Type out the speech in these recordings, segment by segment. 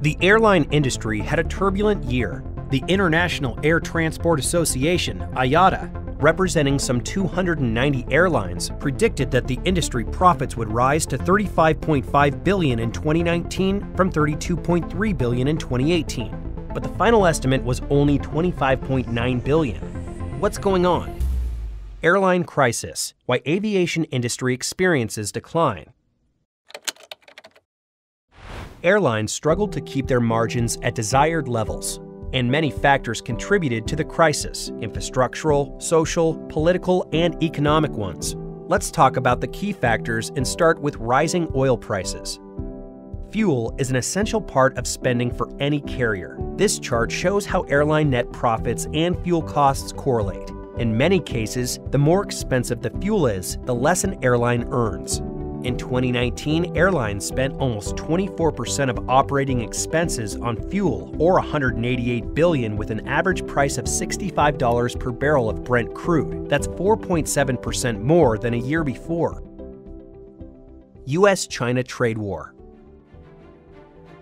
The airline industry had a turbulent year. The International Air Transport Association, IATA, representing some 290 airlines, predicted that the industry profits would rise to $35.5 billion in 2019 from $32.3 billion in 2018. But the final estimate was only $25.9 billion. What's going on? Airline crisis: why aviation industry experiences decline. Airlines struggled to keep their margins at desired levels, and many factors contributed to the crisis: infrastructural, social, political, and economic ones. Let's talk about the key factors and start with rising oil prices. Fuel is an essential part of spending for any carrier. This chart shows how airline net profits and fuel costs correlate. In many cases, the more expensive the fuel is, the less an airline earns. In 2019, airlines spent almost 24% of operating expenses on fuel, or $188 billion, with an average price of $65 per barrel of Brent crude. That's 4.7% more than a year before. U.S.-China trade war.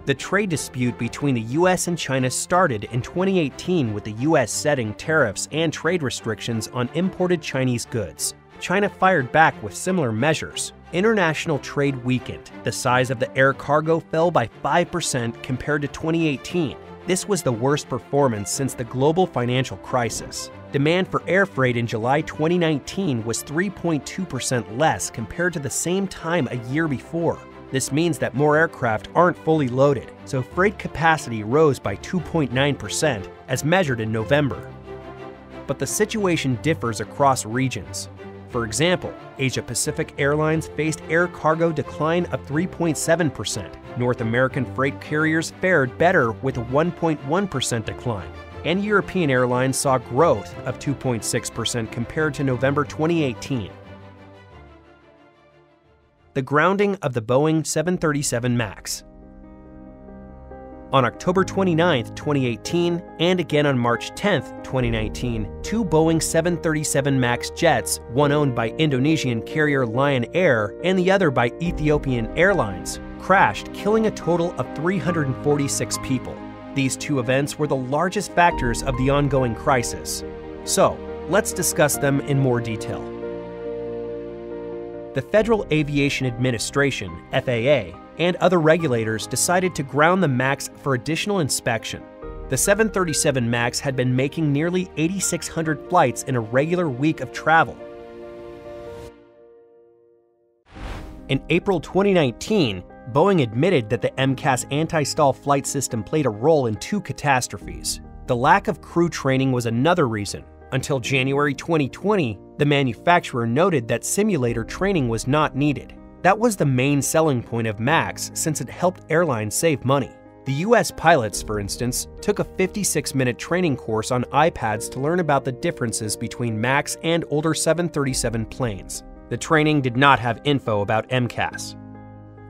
The trade dispute between the U.S. and China started in 2018 with the U.S. setting tariffs and trade restrictions on imported Chinese goods. China fired back with similar measures. International trade weakened. The size of the air cargo fell by 5% compared to 2018. This was the worst performance since the global financial crisis. Demand for air freight in July 2019 was 3.2% less compared to the same time a year before. This means that more aircraft aren't fully loaded, so freight capacity rose by 2.9% as measured in November. But the situation differs across regions. For example, Asia-Pacific Airlines faced air cargo decline of 3.7%. North American freight carriers fared better with a 1.1% decline, and European airlines saw growth of 2.6% compared to November 2018. The grounding of the Boeing 737 Max. On October 29, 2018, and again on March 10, 2019, two Boeing 737 MAX jets, one owned by Indonesian carrier Lion Air and the other by Ethiopian Airlines, crashed, killing a total of 346 people. These two events were the largest factors of the ongoing crisis. So, let's discuss them in more detail. The Federal Aviation Administration, FAA, and other regulators decided to ground the MAX for additional inspection. The 737 MAX had been making nearly 8,600 flights in a regular week of travel. In April 2019, Boeing admitted that the MCAS anti-stall flight system played a role in two catastrophes. The lack of crew training was another reason. Until January 2020, the manufacturer noted that simulator training was not needed. That was the main selling point of MAX since it helped airlines save money. The US pilots, for instance, took a 56-minute training course on iPads to learn about the differences between MAX and older 737 planes. The training did not have info about MCAS.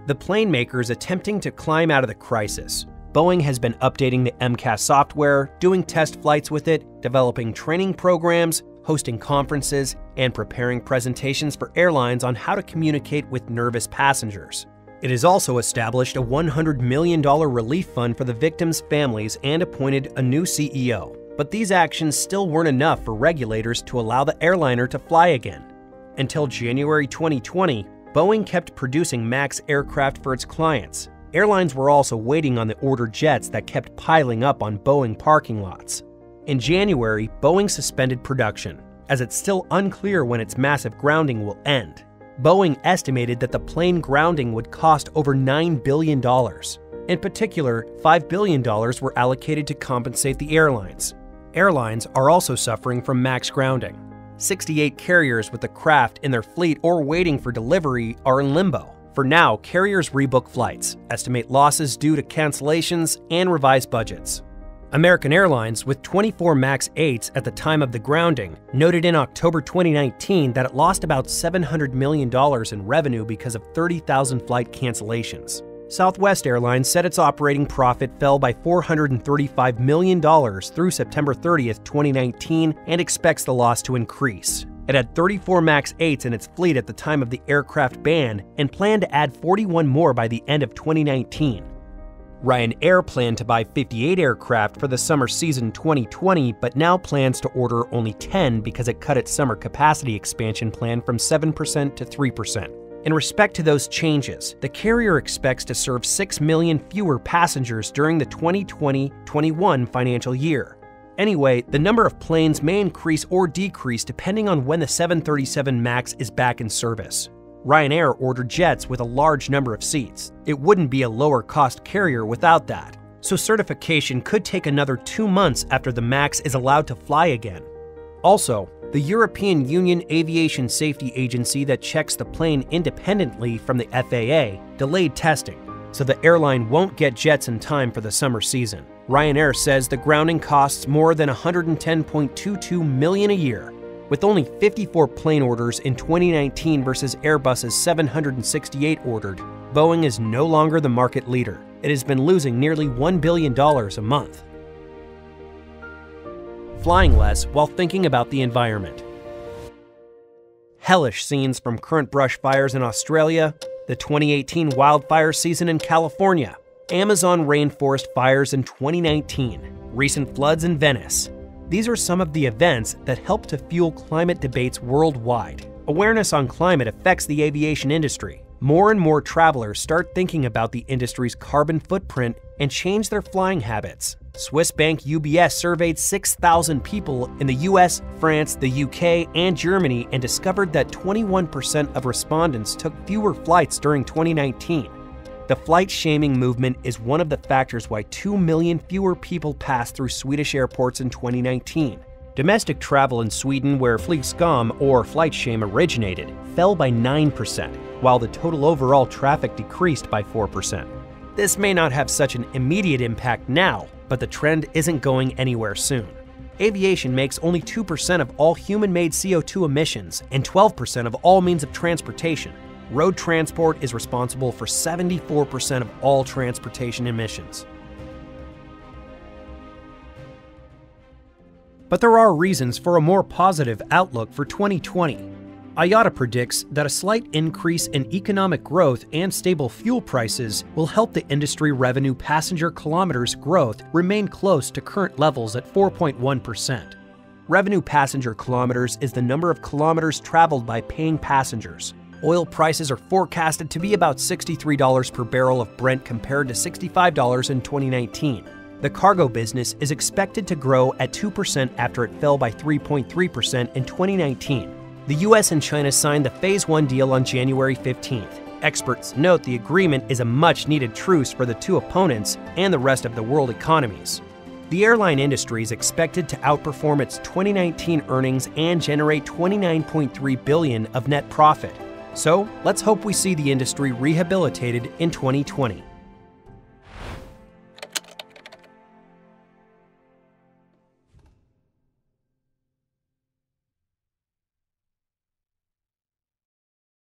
The plane makers attempting to climb out of the crisis. Boeing has been updating the MCAS software, doing test flights with it, developing training programs, hosting conferences, and preparing presentations for airlines on how to communicate with nervous passengers. It has also established a $100 million relief fund for the victims' families and appointed a new CEO. But these actions still weren't enough for regulators to allow the airliner to fly again. Until January 2020, Boeing kept producing MAX aircraft for its clients. Airlines were also waiting on the order jets that kept piling up on Boeing parking lots. In January, Boeing suspended production, as it's still unclear when its massive grounding will end. Boeing estimated that the plane grounding would cost over $9 billion. In particular, $5 billion were allocated to compensate the airlines. Airlines are also suffering from MAX grounding. 68 carriers with the craft in their fleet or waiting for delivery are in limbo. For now, carriers rebook flights, estimate losses due to cancellations, and revise budgets. American Airlines, with 24 MAX 8s at the time of the grounding, noted in October 2019 that it lost about $700 million in revenue because of 30,000 flight cancellations. Southwest Airlines said its operating profit fell by $435 million through September 30, 2019, and expects the loss to increase. It had 34 MAX 8s in its fleet at the time of the aircraft ban and planned to add 41 more by the end of 2019. Ryanair planned to buy 58 aircraft for the summer season 2020, but now plans to order only 10 because it cut its summer capacity expansion plan from 7% to 3%. In respect to those changes, the carrier expects to serve 6 million fewer passengers during the 2020-21 financial year. Anyway, the number of planes may increase or decrease depending on when the 737 MAX is back in service. Ryanair ordered jets with a large number of seats. It wouldn't be a lower-cost carrier without that. So certification could take another 2 months after the MAX is allowed to fly again. Also, the European Union Aviation Safety Agency that checks the plane independently from the FAA delayed testing, so the airline won't get jets in time for the summer season. Ryanair says the grounding costs more than $110.22 million a year, with only 54 plane orders in 2019 versus Airbus's 768 ordered. Boeing is no longer the market leader. It has been losing nearly $1 billion a month. Flying less while thinking about the environment. Hellish scenes from current brush fires in Australia, the 2018 wildfire season in California, Amazon rainforest fires in 2019, recent floods in Venice. These are some of the events that help to fuel climate debates worldwide. Awareness on climate affects the aviation industry. More and more travelers start thinking about the industry's carbon footprint and change their flying habits. Swiss bank UBS surveyed 6,000 people in the US, France, the UK, and Germany and discovered that 21% of respondents took fewer flights during 2019. The flight-shaming movement is one of the factors why 2 million fewer people passed through Swedish airports in 2019. Domestic travel in Sweden, where flygskam or flight shame originated, fell by 9%, while the total overall traffic decreased by 4%. This may not have such an immediate impact now, but the trend isn't going anywhere soon. Aviation makes only 2% of all human-made CO2 emissions and 12% of all means of transportation. Road transport is responsible for 74% of all transportation emissions. But there are reasons for a more positive outlook for 2020. IATA predicts that a slight increase in economic growth and stable fuel prices will help the industry revenue passenger kilometers growth remain close to current levels at 4.1%. Revenue passenger kilometers is the number of kilometers traveled by paying passengers. Oil prices are forecasted to be about $63 per barrel of Brent compared to $65 in 2019. The cargo business is expected to grow at 2% after it fell by 3.3% in 2019. The US and China signed the Phase 1 deal on January 15th. Experts note the agreement is a much-needed truce for the two opponents and the rest of the world economies. The airline industry is expected to outperform its 2019 earnings and generate $29.3 billion of net profit. So, let's hope we see the industry rehabilitated in 2020.